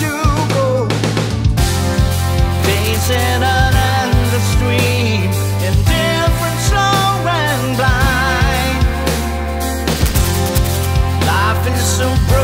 you go. Dancing on the stream, indifferent, slow and blind. Life is so bright.